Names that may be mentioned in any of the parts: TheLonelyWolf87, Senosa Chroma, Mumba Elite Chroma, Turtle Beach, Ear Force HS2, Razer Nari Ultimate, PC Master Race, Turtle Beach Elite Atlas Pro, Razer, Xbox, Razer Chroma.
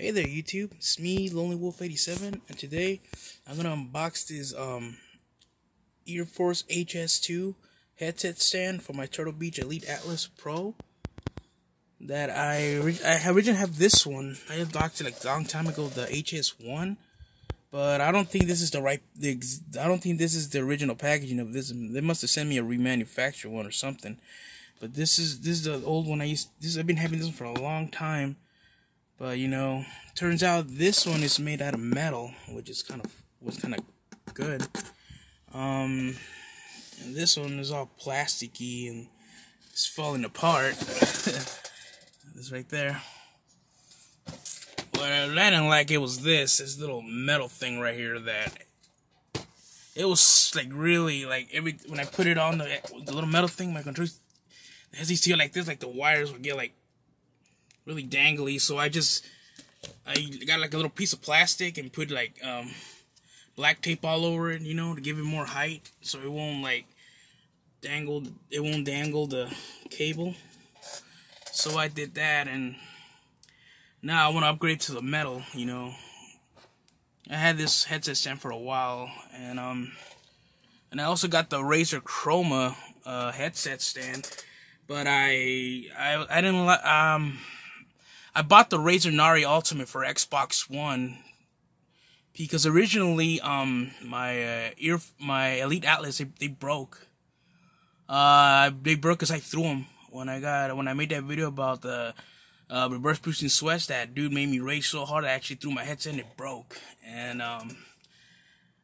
Hey there YouTube, it's me, LonelyWolf87, and today I'm gonna unbox this Ear Force HS2 headset stand for my Turtle Beach Elite Atlas Pro. That I originally have this one. I unboxed it like a long time ago, the HS1, but I don't think this is the original packaging of this. They must have sent me a remanufactured one or something. But this is the old one I used. I've been having this one for a long time. But you know, turns out this one is made out of metal, which is kind of good. And this one is all plasticky and it's falling apart. This right there. What I didn't like, it was this little metal thing right here that it was like really like when I put it on the little metal thing, my controls, as you see like this, like the wires would get like really dangly, so I got like a little piece of plastic and put like black tape all over it, you know, to give it more height so it won't like dangle, it won't dangle the cable. So I did that, and now I want to upgrade to the metal, you know. I had this headset stand for a while, and I also got the Razer Chroma headset stand, but I didn't like I bought the Razer Nari Ultimate for Xbox One because originally my my Elite Atlas they broke. They broke cause I threw them when I made that video about the reverse boosting sweats. That dude made me rage so hard I actually threw my headset and it broke. And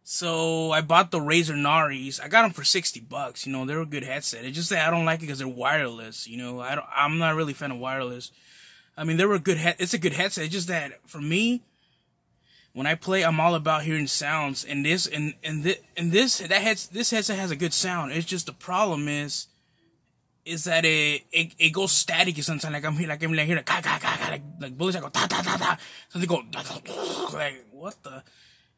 so I bought the Razer Naris. I got them for $60. You know, they're a good headset. It's just that I don't like it cause they're wireless. You know, I'm not really a fan of wireless. I mean, they were it's a good headset. It's just that for me, when I play, I'm all about hearing sounds. And this headset has a good sound. It's just the problem is that it goes staticky sometimes. Like I'm hearing like bullets. I go ta ta ta ta. Something go like what the,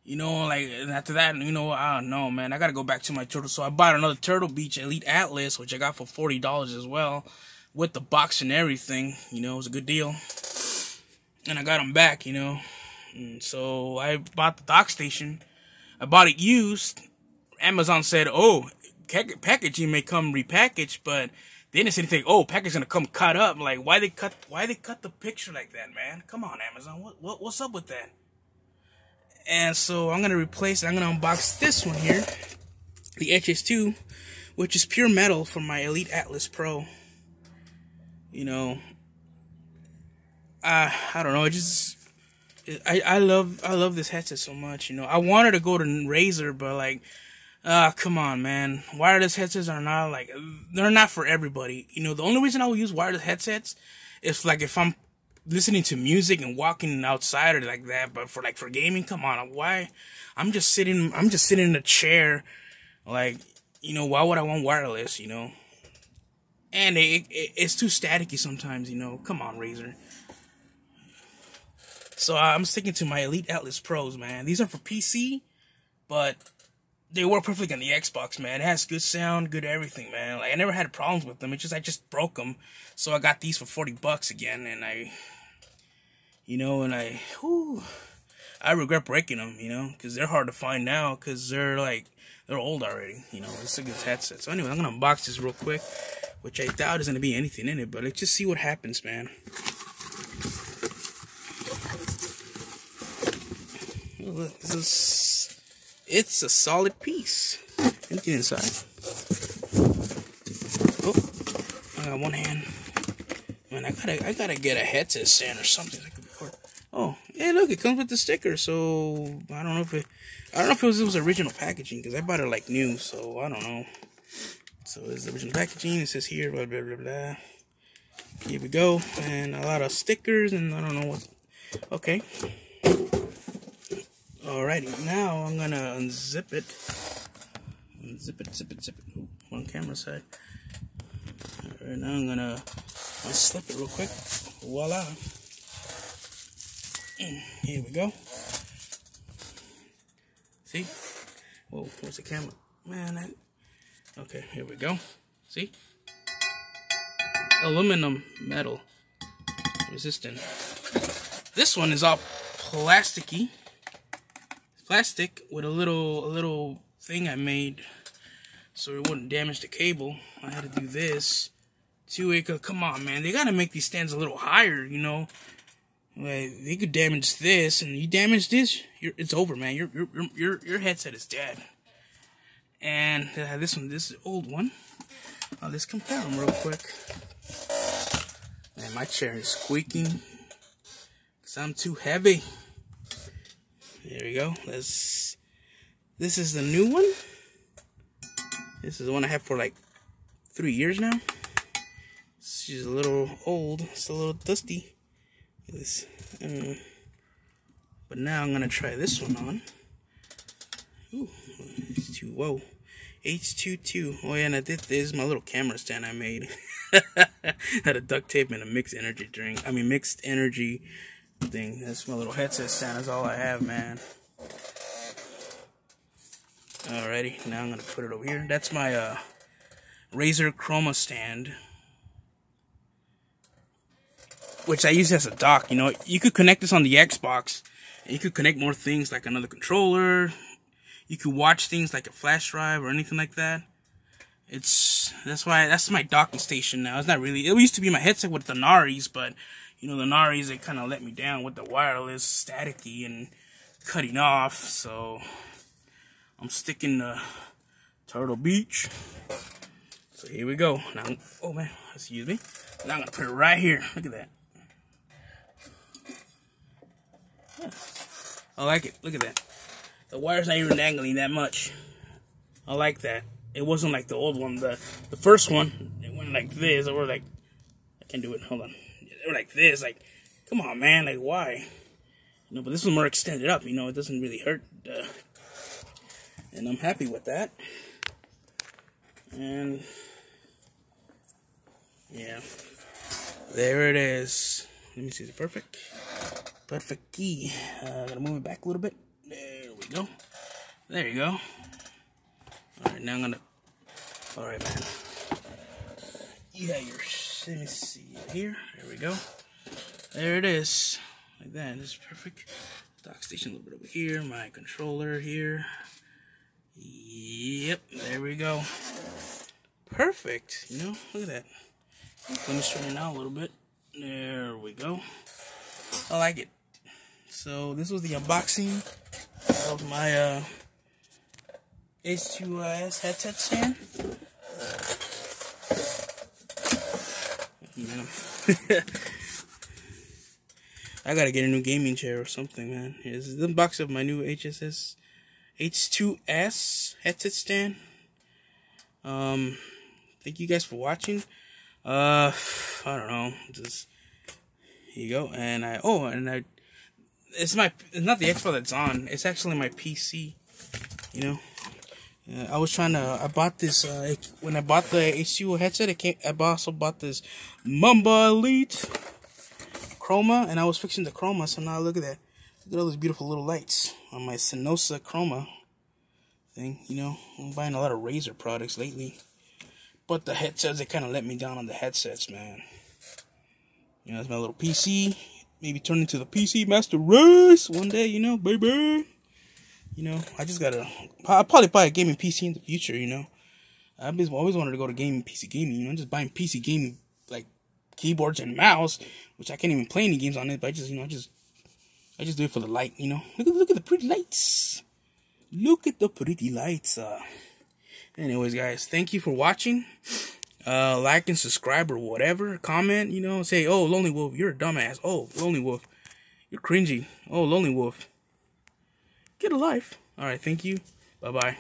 you know, like. And after that, you know, I don't know, man. I gotta go back to my Turtle. So I bought another Turtle Beach Elite Atlas, which I got for $40 as well, with the box and everything. You know, it was a good deal, and I got them back, you know. And so I bought the dock station. I bought it used. Amazon said, oh, packaging may come repackaged, but they didn't say anything. Oh, packaging's gonna come cut up. I'm like, why they cut the picture like that, man? Come on, Amazon, what's up with that? And so I'm gonna replace it. I'm gonna unbox this one here, the HS2, which is pure metal for my Elite Atlas Pro. You know, I don't know. It just I love this headset so much. You know, I wanted to go to Razer, but like, come on, man. Wireless headsets are not like, they're not for everybody. You know, the only reason I would use wireless headsets is like if I'm listening to music and walking outside or like that. But for like for gaming, come on, why? I'm just sitting in a chair, like, you know, why would I want wireless? You know. And it's too staticky sometimes, you know. Come on, Razer. So I'm sticking to my Elite Atlas Pros, man. These are for PC, but they work perfectly on the Xbox, man. It has good sound, good everything, man. Like, I never had problems with them. It's just I just broke them, so I got these for $40 again, and I regret breaking them, you know, because they're hard to find now, because they're old already, you know. It's a good headset. So anyway, I'm gonna unbox this real quick, which I doubt is going to be anything in it, but let's just see what happens, man. Look, it's a solid piece. Anything inside? Oh, I got one hand. Man, I gotta get a headset stand or something that could be hard. Oh, hey, look, it comes with the sticker. So I don't know if it was original packaging because I bought it like new. So I don't know. So this is the original packaging. It says here, blah, blah, blah, blah. Here we go. And a lot of stickers and I don't know what. Okay. Alrighty. Now I'm going to unzip it. Unzip it, zip it, zip it. Ooh, on camera side. Alright, now I'm going to slip it real quick. Voila. Here we go. See? Whoa, where's the camera? Man, okay, here we go. See? Aluminum metal resistant. This one is all plasticky. Plastic with a little thing I made so it wouldn't damage the cable. I had to do this. Two-way, come on, man. They gotta make these stands a little higher, you know. Like, they could damage this, and you damage this, it's over, man. Your headset is dead. And this one, this is the old one. Let's compare them real quick. Man, my chair is squeaking because I'm too heavy. There we go. This is the new one. This is the one I have for like 3 years now. She's a little old. It's a little dusty. Look at this. But now I'm gonna try this one on. Ooh, it's too whoa. H22. Oh yeah, and I did this. My little camera stand I made. Had a duct tape and a mixed energy drink. I mean mixed energy thing. That's my little headset stand. That's all I have, man. Alrighty, now I'm gonna put it over here. That's my Razer Chroma stand, which I use as a dock. You know, you could connect this on the Xbox, and you could connect more things like another controller. You could watch things like a flash drive or anything like that. That's my docking station now. It's not really. It used to be my headset with the Naris, but you know the Naris, they kind of let me down with the wireless staticky and cutting off. So I'm sticking to Turtle Beach. So here we go. Now, oh man, excuse me. Now I'm gonna put it right here. Look at that. I like it. Look at that. The wire's not even dangling that much. I like that. It wasn't like the old one. The first one, it went like this. Or like, I can't do it. Hold on. It went like this. Like, come on, man. Like, why? You know, but this one's more extended up. You know, it doesn't really hurt. And I'm happy with that. And yeah, there it is. Let me see. Is it perfect? Perfect key. I'm gonna move it back a little bit. There we go. There you go. Alright, now I'm gonna. Alright, man. Yeah, let me see here. There we go. There it is. Like that. This is perfect. Dock station a little bit over here. My controller here. Yep. There we go. Perfect. You know, look at that. Let me straighten it out a little bit. There we go. I like it. So this was the unboxing of my H2S headset stand. Man, I gotta get a new gaming chair or something, man. Here's the box of my new H2S headset stand. Thank you guys for watching. I don't know, just here you go. And it's not the Xbox that's on. It's actually my PC. You know, I bought this when I bought the H2 headset. I also bought this Mumba Elite Chroma, and I was fixing the Chroma. So now look at that. Look at all those beautiful little lights on my Senosa Chroma thing. You know, I'm buying a lot of Razer products lately, but the headsets, they kind of let me down on the headsets, man. You know, that's my little PC. Maybe turn into the PC Master Race one day, you know, baby. You know, I'll probably buy a gaming PC in the future, you know. I've always wanted to go to gaming, PC gaming, you know. I'm just buying PC gaming, like, keyboards and mouse, which I can't even play any games on it, but I just, you know, I just do it for the light, you know. Look at the pretty lights. Look at the pretty lights. Anyways, guys, thank you for watching. Like and subscribe or whatever, comment, you know, say, oh, Lonely Wolf, you're a dumbass, oh, Lonely Wolf, you're cringy, oh, Lonely Wolf, get a life. Alright, thank you, bye-bye.